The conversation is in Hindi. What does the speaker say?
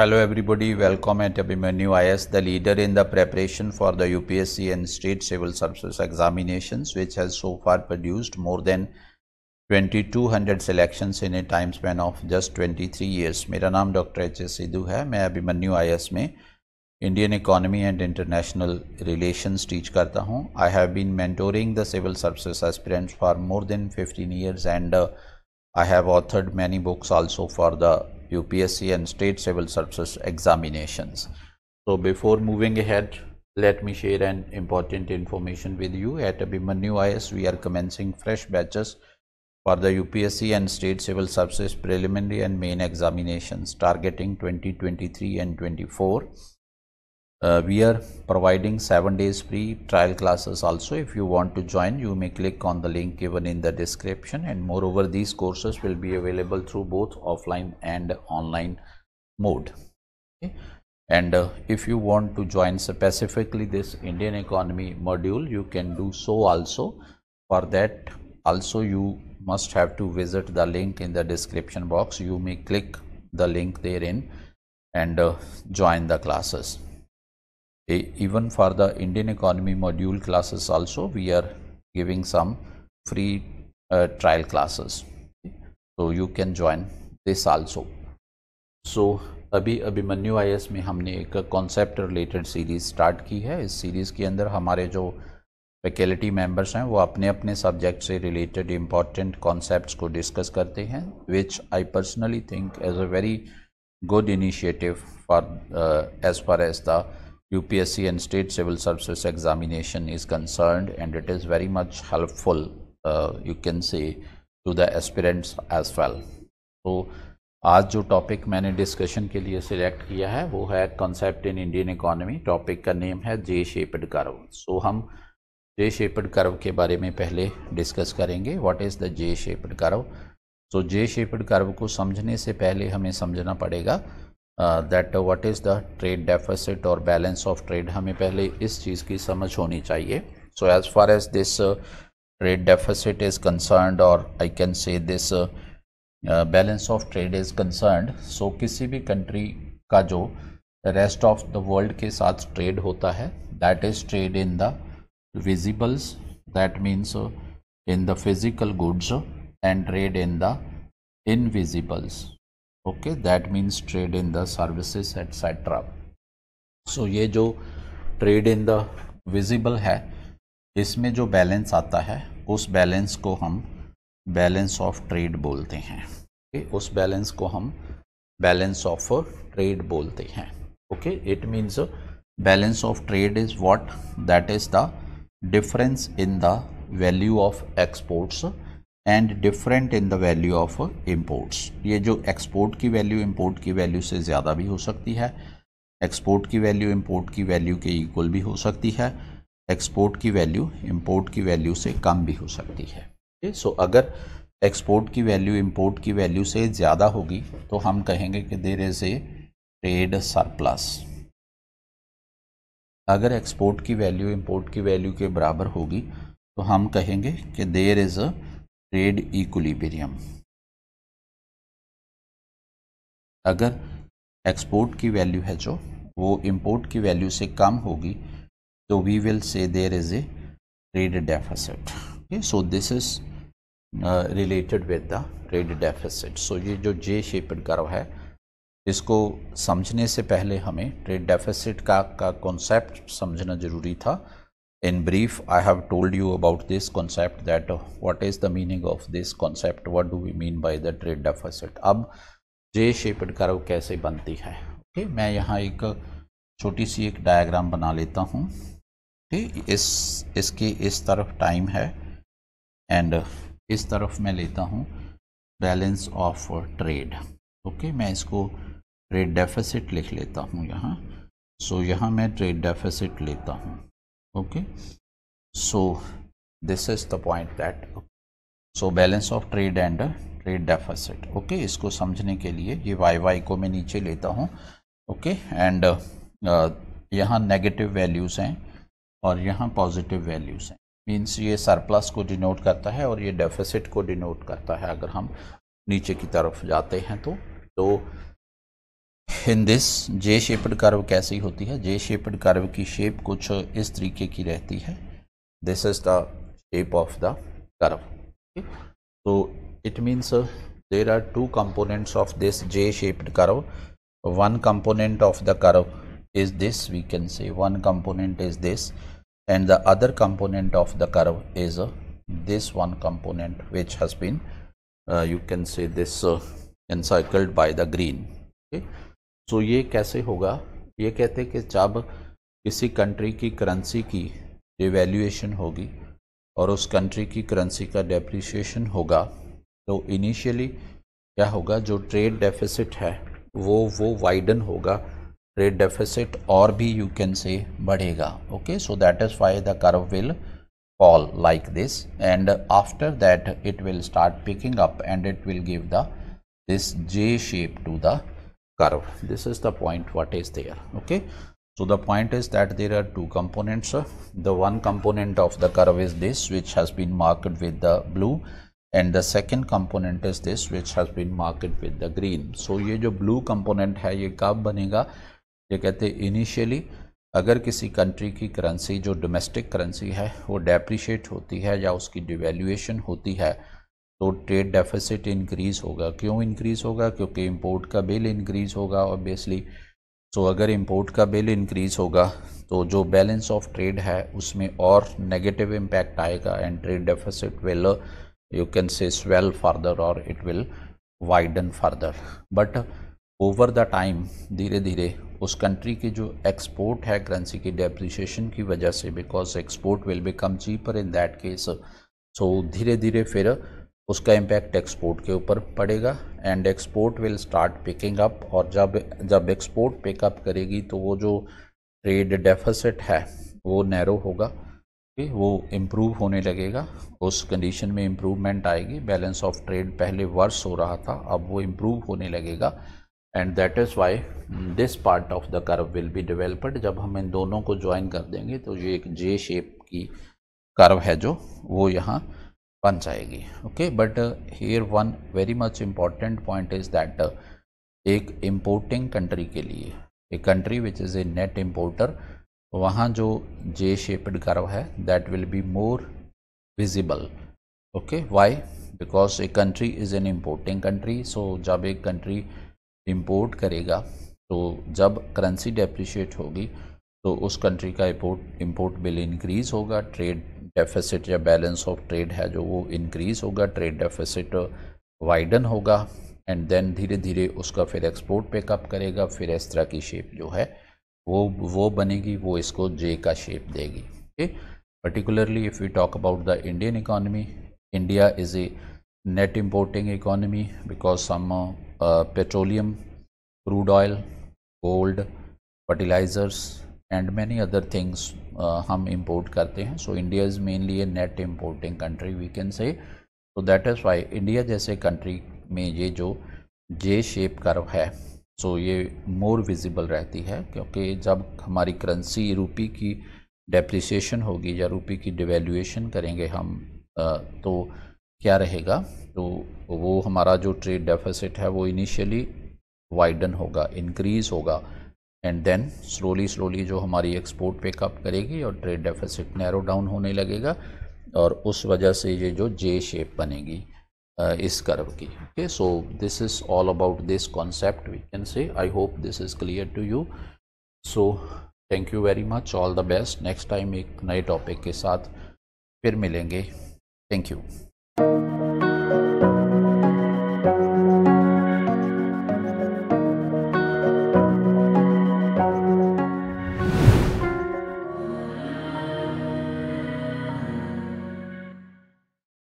Hello everybody, welcome at Abhimanyu IS, the leader in the preparation for the UPSC and state civil services examinations, which has so far produced more than 2200 selections in a time span of just 23 years. मेरा नाम डॉक्टर एच ए सिद्धू है. मैं अभिमन्यू आई एस में Indian economy and international relations teach करता हूँ. I have been mentoring the civil services aspirants for more than 15 years and I have authored many books also for the UPSC and state civil services examinations. So before moving ahead, let me share an important information with you. At Abhimanyu IS, we are commencing fresh batches for the UPSC and state civil services preliminary and main examinations targeting 2023 and 2024. We are providing 7 days free trial classes also. If you want to join, you may click on the link given in the description, and moreover these courses will be available through both offline and online mode. Okay. And if you want to join specifically this Indian economy module, you can do so also. For that also you must have to visit the link in the description box. You may click the link therein and join the classes. Even for the Indian economy module classes also, we are giving some free trial classes, so you can join this also. So अभी अभिमन्यु आई एस में हमने एक कॉन्सेप्ट रिलेटेड सीरीज़ स्टार्ट की है. इस सीरीज़ के अंदर हमारे जो फैकल्टी मेंबर्स हैं वो अपने अपने सब्जेक्ट से रिलेटेड इम्पॉर्टेंट कॉन्सेप्ट्स को डिस्कस करते हैं, which I personally think as a very good initiative for as far as the UPSC and state civil services examination is concerned, and it is very much helpful you can say to the aspirants as well. तो आज जो टॉपिक मैंने डिस्कशन के लिए सिलेक्ट किया है वो है concept in Indian economy. Topic का नेम है जे शेप्ड कर्व. सो हम जे शेप्ड कर्व के बारे में पहले डिस्कस करेंगे. What is the J shaped curve. So J shaped curve को समझने से पहले हमें समझना पड़ेगा that what is the trade deficit or balance of trade. हमें पहले इस चीज़ की समझ होनी चाहिए. So as far as this trade deficit is concerned, or I can say this balance of trade is concerned, so किसी भी country का जो rest of the world के साथ trade होता है, that is trade in the visibles, that means in the physical goods, and trade in the invisibles. Okay, that means trade in the services etcetera. So ये जो ट्रेड इन द विजिबल है इसमें जो बैलेंस आता है उस बैलेंस को हम बैलेंस ऑफ ट्रेड बोलते हैं. okay? उस बैलेंस को हम बैलेंस ऑफ ट्रेड बोलते हैं. Okay, it means balance of trade is what, that is the difference in the value of exports and different in the value of imports. ये जो एक्सपोर्ट की वैल्यू इम्पोर्ट की वैल्यू से ज़्यादा भी हो सकती है, एक्सपोर्ट की वैल्यू इम्पोर्ट की वैल्यू के इक्वल भी हो सकती है, एक्सपोर्ट की वैल्यू इम्पोर्ट की वैल्यू से कम भी हो सकती है. सो अगर एक्सपोर्ट की वैल्यू इम्पोर्ट की वैल्यू से ज़्यादा होगी तो हम कहेंगे कि there is a trade surplus. अगर एक्सपोर्ट की वैल्यू इम्पोर्ट की वैल्यू के बराबर होगी तो हम कहेंगे कि there is a trade equilibrium. अगर एक्सपोर्ट की वैल्यू है जो वो इंपोर्ट की वैल्यू से कम होगी तो we will say there is a trade deficit. So this is related with the trade deficit. So ये जो जे शेप्ड कर्व है इसको समझने से पहले हमें ट्रेड डेफिसिट का कॉन्सेप्ट समझना ज़रूरी था. In brief, I have told you about this concept, that what is the meaning of this concept, what do we mean by the trade deficit. अब जे शेप्ड कर्व कैसे बनती है. ओके, मैं यहाँ एक छोटी सी एक डायग्राम बना लेता हूँ. ओके, इसके इस तरफ टाइम है एंड इस तरफ मैं लेता हूँ बैलेंस ऑफ ट्रेड. ओके, मैं इसको ट्रेड डेफिसिट लिख लेता हूँ यहाँ. सो यहाँ मैं ट्रेड डेफिसिट लेता हूँ. okay, so this is the point that so balance of trade and trade deficit. okay, इसको समझने के लिए ये वाई को मैं नीचे लेता हूँ. okay, and यहाँ नेगेटिव वैल्यूज हैं और यहाँ पॉजिटिव वैल्यूज हैं. मीन्स ये सरप्लस को डिनोट करता है और ये डेफिसिट को डिनोट करता है. अगर हम नीचे की तरफ जाते हैं तो in this J shaped curve कैसी होती है? जे शेप्ड कर्व की शेप कुछ इस तरीके की रहती है. This is the shape of the curve. तो it means there are two components of this J shaped curve. One component of the curve is this, we can say one component is this, and the other component of the curve is this one component which has been you can say this encircled by the green. Okay, so ये कैसे होगा? ये कहते हैं कि जब किसी कंट्री की करेंसी की devaluation होगी और उस कंट्री की करेंसी का depreciation होगा तो इनिशियली क्या होगा, जो ट्रेड डेफिसिट है वो वाइडन होगा, ट्रेड डेफिसिट और भी यू कैन से बढ़ेगा. Okay, so that is why the curve will fall like this and after that it will start picking up and it will give the this J shape to the curve. This is the point what is there. Okay, so the point is that there are two components. The one component of the curve is this which has been marked with the blue and the second component is this which has been marked with the green. So ये जो ब्लू कंपोनेंट है ये कब बनेगा? ये कहते हैं इनिशियली अगर किसी कंट्री की करेंसी जो डोमेस्टिक करेंसी है वो डेप्रिशिएट होती है या उसकी डिवैल्यूएशन होती है तो ट्रेड डेफिसिट इंक्रीज़ होगा. क्यों इंक्रीज़ होगा? क्योंकि इंपोर्ट का बिल इंक्रीज़ होगा ऑब्वियसली. सो अगर इंपोर्ट का बिल इंक्रीज़ होगा तो जो बैलेंस ऑफ ट्रेड है उसमें और नेगेटिव इम्पैक्ट आएगा and trade deficit will you can say swell further और it will widen further. But over the time धीरे धीरे उस कंट्री की जो एक्सपोर्ट है करेंसी की डेप्रिसिएशन की वजह से, because export will become cheaper in that case, so धीरे धीरे फिर उसका इम्पैक्ट एक्सपोर्ट के ऊपर पड़ेगा and export will start picking up. और जब एक्सपोर्ट पिकअप करेगी तो वो जो ट्रेड डेफिसिट है वो नैरो होगा, वो इम्प्रूव होने लगेगा. उस कंडीशन में इम्प्रूवमेंट आएगी. बैलेंस ऑफ ट्रेड पहले वर्स हो रहा था, अब वो इम्प्रूव होने लगेगा and that is why this part of the curve will be developed. जब हम इन दोनों को ज्वाइन कर देंगे तो ये एक जे शेप की कर्व है जो वो यहाँ बन जाएगी. Okay, but here one very much important point is that एक इम्पोर्टिंग कंट्री के लिए, a country which is a net importer, वहाँ जो जे शेप्ड कर्व है that will be more visible. Okay, why? Because a country is an importing country. So जब एक कंट्री इंपोर्ट करेगा तो जब करेंसी डेप्रिशिएट होगी तो उस कंट्री का इंपोर्ट बिल इंक्रीज़ होगा, ट्रेड डेफिसिट या बैलेंस ऑफ ट्रेड है जो वो इंक्रीज़ होगा, ट्रेड डेफिसिट वाइडन होगा एंड देन धीरे धीरे उसका फिर एक्सपोर्ट पिकअप करेगा. फिर इस तरह की शेप जो है वो बनेगी, वो इसको जे का शेप देगी. Okay, particularly if we talk about the Indian economy, India is a net importing economy because some petroleum, crude oil, gold, fertilizers and many other things हम import करते हैं. So India is mainly a net importing country we can say. So that is why India जैसे country में ये जो J shape curve है so ये more visible रहती है क्योंकि जब हमारी currency रूपी की depreciation होगी या रूपी की devaluation करेंगे हम तो क्या रहेगा, तो वो हमारा जो ट्रेड डेफिसिट है वो इनिशियली वाइडन होगा, इंक्रीज होगा एंड देन स्लोली स्लोली जो हमारी एक्सपोर्ट पिकअप करेगी और ट्रेड डेफिसिट नैरो डाउन होने लगेगा और उस वजह से ये जो जे शेप बनेगी इस कर्व की. Okay, so this is all about this concept we can say. I hope this is clear to you. So thank you very much, all the best. Next time एक नए टॉपिक के साथ फिर मिलेंगे. Thank you.